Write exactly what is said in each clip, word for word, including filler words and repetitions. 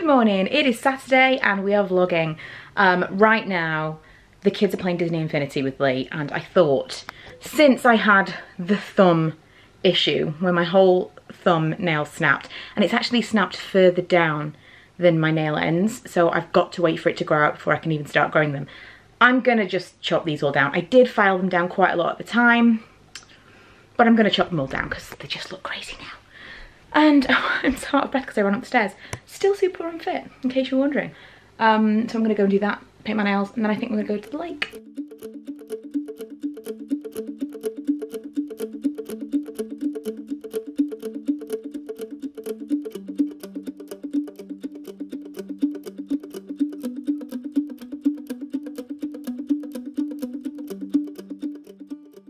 Good morning, it is Saturday and we are vlogging. Um, right now, the kids are playing Disney Infinity with Lee, and I thought, since I had the thumb issue, where my whole thumb nail snapped, and it's actually snapped further down than my nail ends, so I've got to wait for it to grow out before I can even start growing them. I'm gonna just chop these all down. I did file them down quite a lot at the time, but I'm gonna chop them all down because they just look crazy now. And oh, I'm so out of breath because I ran up the stairs. Still super unfit, in case you were wondering. Um, so I'm gonna go and do that, paint my nails, and then I think we're gonna go to the lake.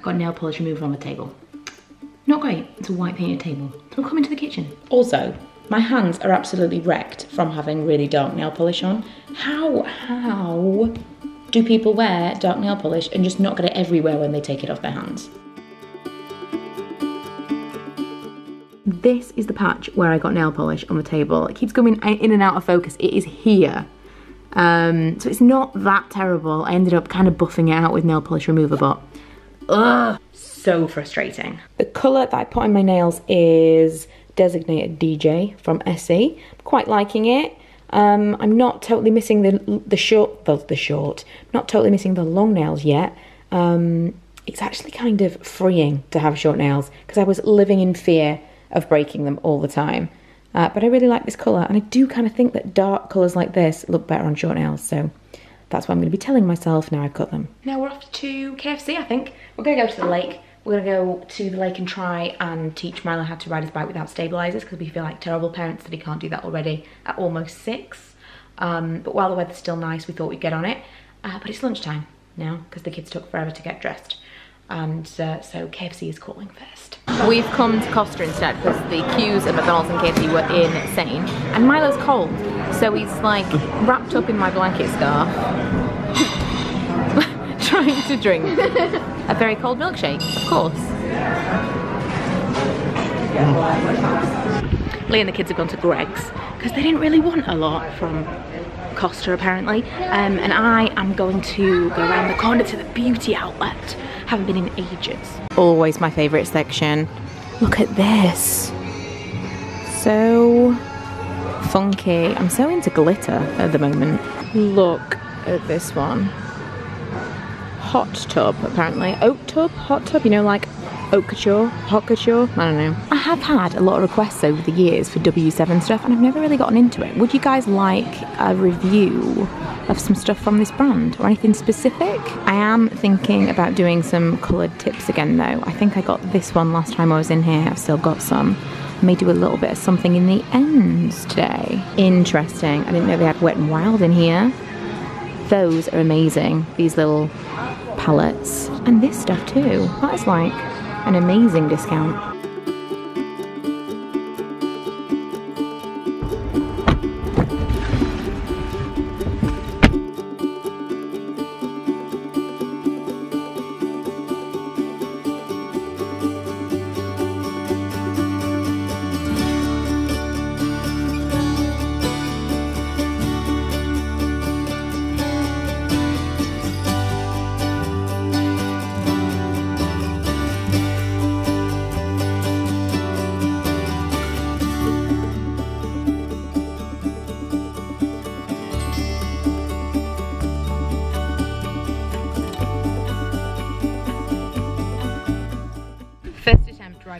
Got a nail polish remover on the table. Not great, it's a white painted table. So we'll come into the kitchen. Also, my hands are absolutely wrecked from having really dark nail polish on. How, how do people wear dark nail polish and just not get it everywhere when they take it off their hands? This is the patch where I got nail polish on the table. It keeps going in and out of focus. It is here. Um, so it's not that terrible. I ended up kind of buffing it out with nail polish remover, but ugh, so frustrating. The colour that I put on my nails is Designated D J from Essie. I'm quite liking it. Um, I'm not totally missing the the short, well, the short, not totally missing the long nails yet. Um, it's actually kind of freeing to have short nails because I was living in fear of breaking them all the time. Uh, but I really like this colour, and I do kind of think that dark colours like this look better on short nails, so that's what I'm going to be telling myself now I've got them. Now we're off to K F C, I think. We're going to go to the lake. We're gonna go to the lake and try and teach Milo how to ride his bike without stabilizers because we feel like terrible parents that he can't do that already at almost six. Um, but while the weather's still nice, we thought we'd get on it. Uh, but it's lunchtime now because the kids took forever to get dressed. And uh, so K F C is calling first. We've come to Costa instead because the queues at McDonald's and K F C were insane. And Milo's cold, so he's like wrapped up in my blanket scarf, trying to drink a very cold milkshake, of course. Mm. Lee and the kids have gone to Greg's because they didn't really want a lot from Costa apparently, um, and I am going to go around the corner to the beauty outlet. Haven't been in ages. Always my favourite section. Look at this. So funky. I'm so into glitter at the moment. Look at this one. Hot tub, apparently. Oak tub? Hot tub? You know, like haute couture? Hot couture? I don't know. I have had a lot of requests over the years for W seven stuff and I've never really gotten into it. Would you guys like a review of some stuff from this brand or anything specific? I am thinking about doing some coloured tips again though. I think I got this one last time I was in here. I've still got some. I may do a little bit of something in the ends today. Interesting. I didn't know they had Wet n Wild in here. Those are amazing. These little palettes. And this stuff too. That is like an amazing discount.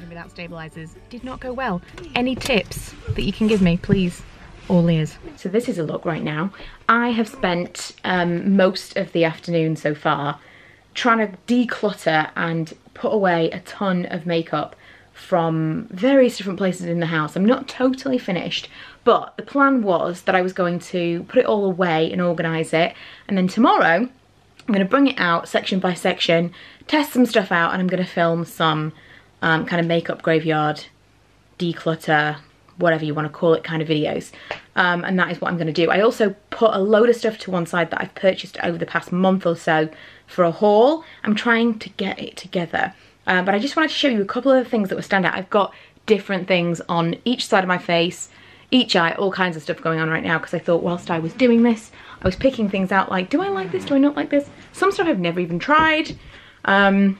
Without stabilizers did not go well. Any tips that you can give me, please? All ears. So this is a look right now. I have spent um, most of the afternoon so far trying to declutter and put away a ton of makeup from various different places in the house. I'm not totally finished, but the plan was that I was going to put it all away and organize it, and then tomorrow I'm going to bring it out section by section, test some stuff out, and I'm going to film some Um, kind of makeup graveyard, declutter, whatever you want to call it kind of videos. Um, and that is what I'm going to do. I also put a load of stuff to one side that I've purchased over the past month or so for a haul. I'm trying to get it together. Uh, but I just wanted to show you a couple of things that were standout. I've got different things on each side of my face, each eye, all kinds of stuff going on right now, because I thought whilst I was doing this, I was picking things out like, do I like this, do I not like this? Some stuff I've never even tried. Um,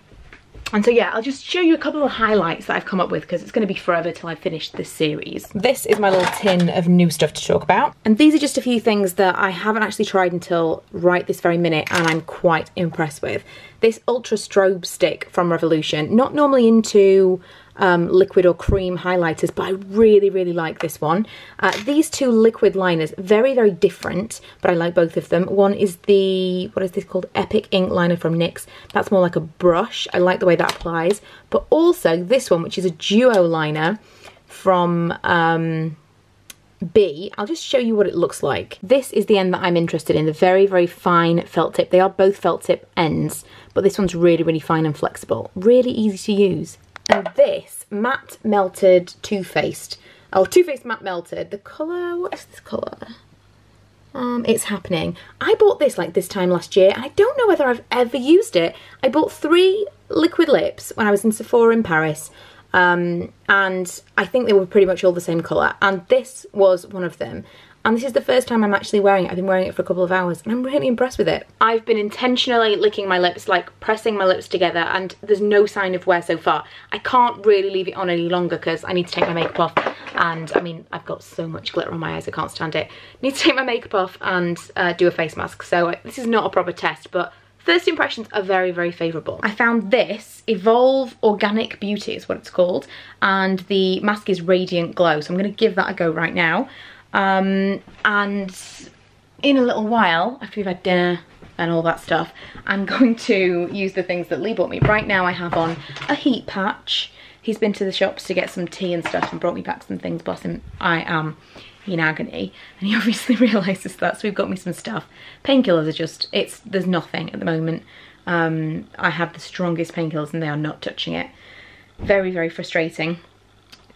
and so yeah, I'll just show you a couple of highlights that I've come up with, because it's going to be forever till I finish this series. This is my little tin of new stuff to talk about. And these are just a few things that I haven't actually tried until right this very minute, and I'm quite impressed with. This Ultra Strobe Stick from Revolution. Not normally into um, liquid or cream highlighters, but I really, really like this one. Uh, these two liquid liners, very, very different, but I like both of them. One is the, what is this called? Epic Ink Liner from NYX. That's more like a brush. I like the way that applies. But also this one, which is a duo liner from um, B. I'll just show you what it looks like. This is the end that I'm interested in, the very, very fine felt tip. They are both felt tip ends, but this one's really, really fine and flexible. Really easy to use. And this Matte Melted Too Faced. Oh, Too Faced Matte Melted. The colour, what is this colour? Um, it's happening. I bought this like this time last year, and I don't know whether I've ever used it. I bought three liquid lips when I was in Sephora in Paris, um, and I think they were pretty much all the same colour, and this was one of them. And this is the first time I'm actually wearing it. I've been wearing it for a couple of hours, and I'm really impressed with it. I've been intentionally licking my lips, like pressing my lips together, and there's no sign of wear so far. I can't really leave it on any longer because I need to take my makeup off. And I mean, I've got so much glitter on my eyes, I can't stand it. Need to take my makeup off and uh, do a face mask. So uh, this is not a proper test, but first impressions are very, very favourable. I found this, Evolve Organic Beauty is what it's called. And the mask is Radiant Glow. So I'm going to give that a go right now. Um, and in a little while, after we've had dinner and all that stuff, I'm going to use the things that Lee bought me. Right now I have on a heat patch. He's been to the shops to get some tea and stuff and brought me back some things. Bless him, I am in agony. And he obviously realises that, so he's got me some stuff. Painkillers are just, it's, there's nothing at the moment. Um, I have the strongest painkillers and they are not touching it. Very, very frustrating.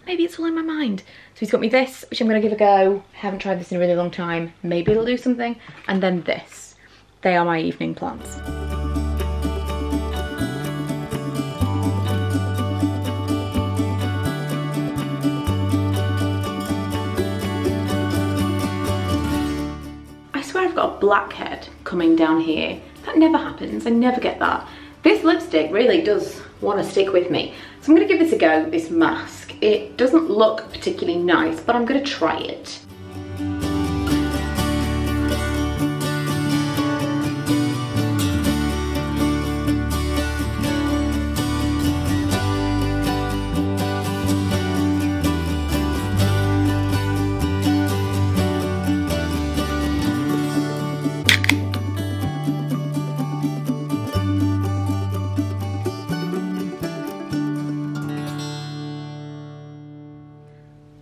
Maybe it's all in my mind. So he's got me this, which I'm going to give a go. I haven't tried this in a really long time. Maybe it'll do something. And then this. They are my evening plans. I swear I've got a blackhead coming down here. That never happens. I never get that. This lipstick really does want to stick with me. So I'm going to give this a go, this mask. It doesn't look particularly nice, but I'm going to try it.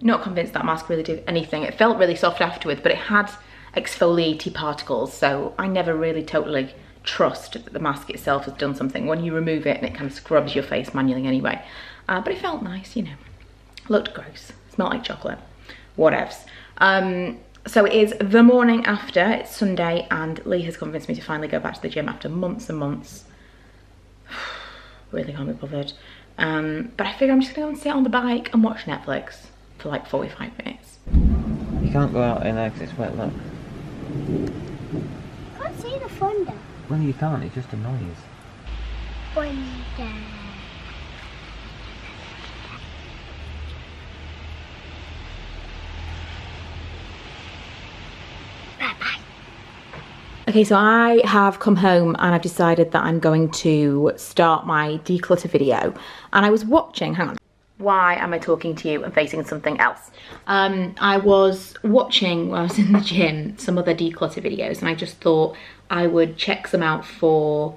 Not convinced that mask really did anything. It felt really soft afterwards, but it had exfoliaty particles, so I never really totally trust that the mask itself has done something when you remove it, and it kind of scrubs your face manually anyway. Uh, but it felt nice, you know. Looked gross. Smelled like chocolate. Whatevs. Um, so it is the morning after. It's Sunday, and Lee has convinced me to finally go back to the gym after months and months. Really can't be bothered. Um, but I figure I'm just going to go and sit on the bike and watch Netflix for like forty-five minutes. You can't go out in there because it's wet, look. I can't see the thunder. Well, you can't, it's just a noise. Thunder. Okay, so I have come home and I've decided that I'm going to start my declutter video. And I was watching, hang on. Why am I talking to you and facing something else? Um, I was watching, while I was in the gym, some other declutter videos, and I just thought I would check some out for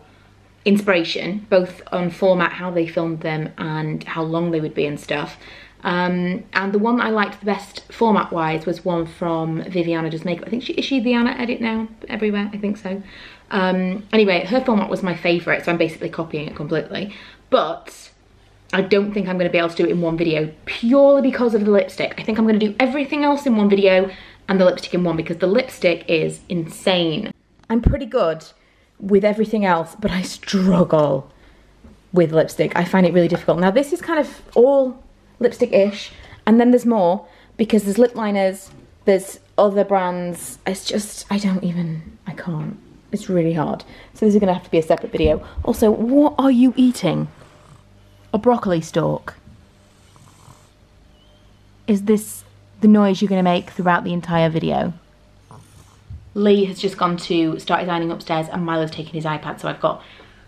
inspiration, both on format, how they filmed them, and how long they would be and stuff. Um, and the one that I liked the best format-wise was one from Viviana Does Makeup. I think she, is she the Anna Edit now? Everywhere, I think so. Um, anyway, her format was my favourite, so I'm basically copying it completely. But I don't think I'm going to be able to do it in one video purely because of the lipstick. I think I'm going to do everything else in one video and the lipstick in one, because the lipstick is insane. I'm pretty good with everything else, but I struggle with lipstick. I find it really difficult. Now this is kind of all lipstick-ish, and then there's more, because there's lip liners, there's other brands. It's just, I don't even, I can't. It's really hard. So this is going to have to be a separate video. Also, what are you eating? A broccoli stalk? Is this the noise you're going to make throughout the entire video? Lee has just gone to start designing upstairs and Milo's taking his iPad, so I've got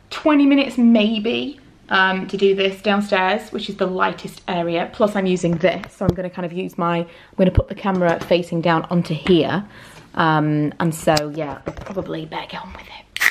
twenty minutes maybe um, to do this downstairs, which is the lightest area. Plus I'm using this, so I'm going to kind of use my, I'm going to put the camera facing down onto here. Um, and so yeah, I'll probably better get on with it.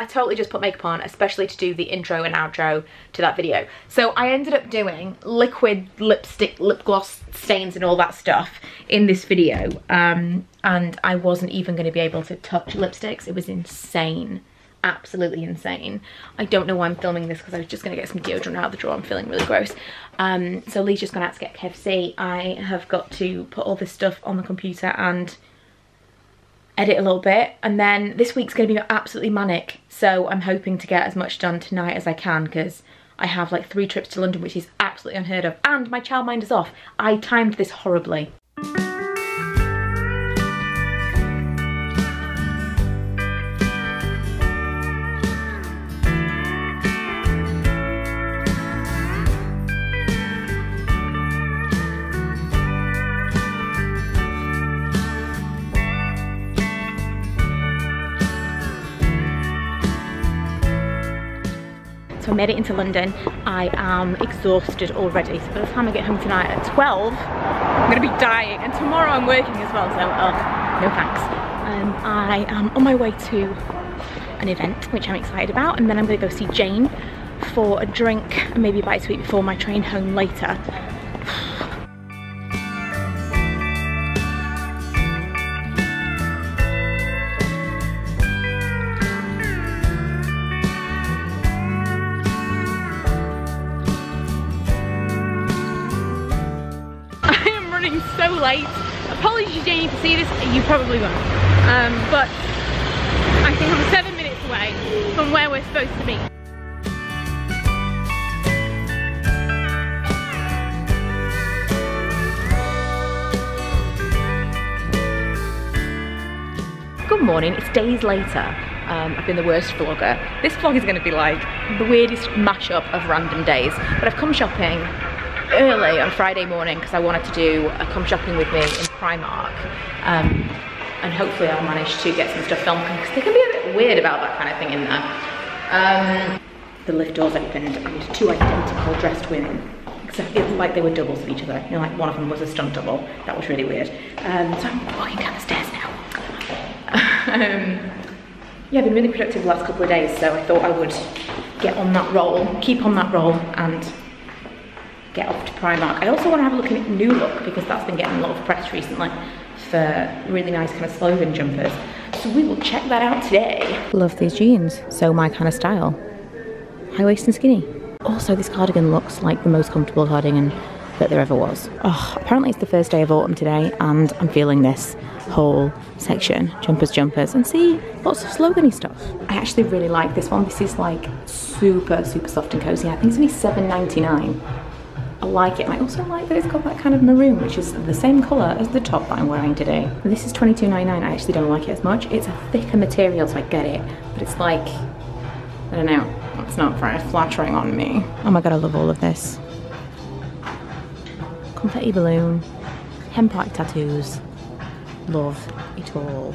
I totally just put makeup on, especially to do the intro and outro to that video. So I ended up doing liquid lipstick, lip gloss stains and all that stuff in this video. Um, and I wasn't even going to be able to touch lipsticks. It was insane. Absolutely insane. I don't know why I'm filming this because I was just going to get some deodorant out of the drawer. I'm feeling really gross. Um, so Lee's just gone out to get K F C. I have got to put all this stuff on the computer and edit a little bit, and then this week's going to be absolutely manic, so I'm hoping to get as much done tonight as I can because I have like three trips to London, which is absolutely unheard of, and my childminder's off. I timed this horribly. I made it into London. I am exhausted already. So by the time I get home tonight at twelve, I'm gonna be dying. And tomorrow I'm working as well, so oh, no thanks. Um, I am on my way to an event, which I'm excited about, and then I'm gonna go see Jane for a drink and maybe a bite to eat before my train home later. Late. Apologies, Jane, if you see this, you probably won't. Um, but I think I'm seven minutes away from where we're supposed to be. Good morning, it's days later. Um, I've been the worst vlogger. This vlog is going to be like the weirdest mashup of random days, but I've come shopping early on Friday morning because I wanted to do a come shopping with me in Primark, um, and hopefully I'll manage to get some stuff filmed because they can be a bit weird about that kind of thing in there. Um, the lift doors opened and two identical dressed women, except it was like they were doubles of each other. You know, like one of them was a stunt double. That was really weird. Um, so I'm walking down the stairs now. um, yeah, I've been really productive the last couple of days, so I thought I would get on that roll, keep on that roll, and get off to Primark. I also want to have a look at New Look because that's been getting a lot of press recently for really nice kind of slogan jumpers. So we will check that out today. Love these jeans, so my kind of style. High waist and skinny. Also, this cardigan looks like the most comfortable cardigan that there ever was. Oh, apparently it's the first day of autumn today and I'm feeling this whole section. Jumpers, jumpers, and see, lots of slogany stuff. I actually really like this one. This is like super, super soft and cozy. I think it's only seven ninety-nine. I like it, and I also like that it's got that kind of maroon, which is the same colour as the top that I'm wearing today. This is twenty-two ninety-nine, I actually don't like it as much. It's a thicker material, so I get it, but it's like, I don't know, it's not very flattering on me. Oh my god, I love all of this. Confetti balloon, hemp-like tattoos, love it all.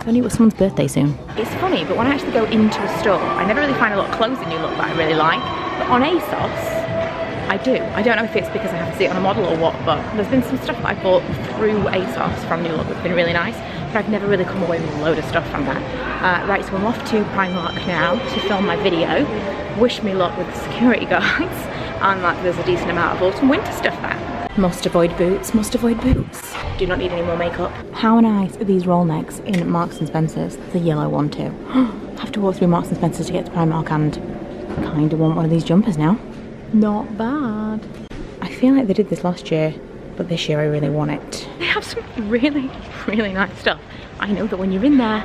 If only it was someone's birthday soon. It's funny, but when I actually go into a store, I never really find a lot of clothes in New Look that I really like, but on ASOS, I do. I don't know if it's because I have to see it on a model or what, but there's been some stuff that I bought through ASOS from New Look that's been really nice, but I've never really come away with a load of stuff from that. Uh, right, so I'm off to Primark now to film my video. Wish me luck with the security guards, and like there's a decent amount of autumn winter stuff there. Must avoid boots, must avoid boots. Do not need any more makeup. How nice are these roll necks in Marks and Spencer's? The yellow one too. Have to walk through Marks and Spencer's to get to Primark, and kind of want one of these jumpers now. Not bad. I feel like they did this last year, but this year I really want it. They have some really, really nice stuff. I know that when you're in there,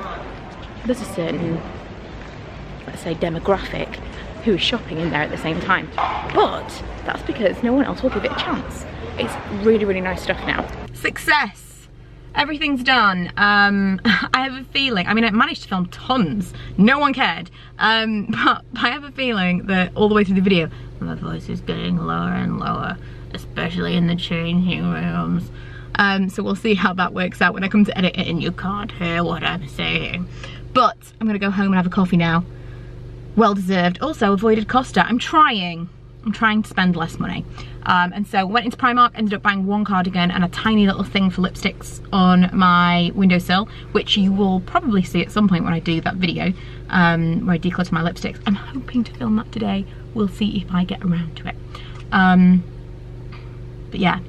there's a certain, let's say, demographic who is shopping in there at the same time. But that's because no one else will give it a chance. It's really, really nice stuff now. Success. Everything's done. Um, I have a feeling, I mean, I managed to film tons. No one cared. Um, but I have a feeling that all the way through the video, my voice is getting lower and lower, especially in the changing rooms. Um, so we'll see how that works out when I come to edit it and you can't hear what I'm saying. But I'm gonna go home and have a coffee now. Well deserved. Also avoided Costa. I'm trying. I'm trying to spend less money. Um, and so went into Primark, ended up buying one cardigan and a tiny little thing for lipsticks on my windowsill, which you will probably see at some point when I do that video, um, where I declutter my lipsticks. I'm hoping to film that today. We'll see if I get around to it. Um, but yeah,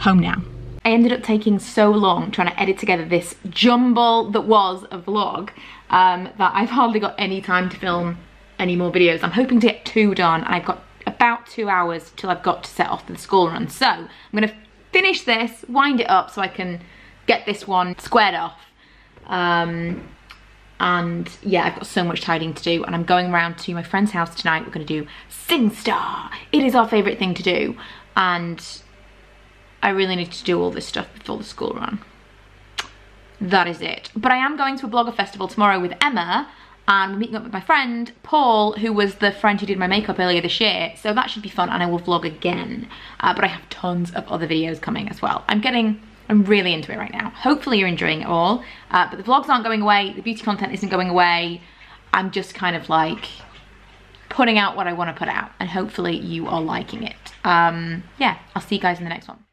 home now. I ended up taking so long trying to edit together this jumble that was a vlog, um, that I've hardly got any time to film any more videos. I'm hoping to get two done, and I've got about two hours till I've got to set off for the school run. So I'm gonna finish this, wind it up so I can get this one squared off. Um, and yeah, I've got so much tidying to do, and I'm going around to my friend's house tonight. We're gonna do SingStar. It is our favorite thing to do. And I really need to do all this stuff before the school run. That is it. But I am going to a blogger festival tomorrow with Emma, and we're meeting up with my friend Paul, who was the friend who did my makeup earlier this year. So that should be fun, and I will vlog again. Uh, but I have tons of other videos coming as well. I'm getting, I'm really into it right now. Hopefully you're enjoying it all. Uh, but the vlogs aren't going away. The beauty content isn't going away. I'm just kind of like putting out what I want to put out, and hopefully you are liking it. Um, yeah, I'll see you guys in the next one.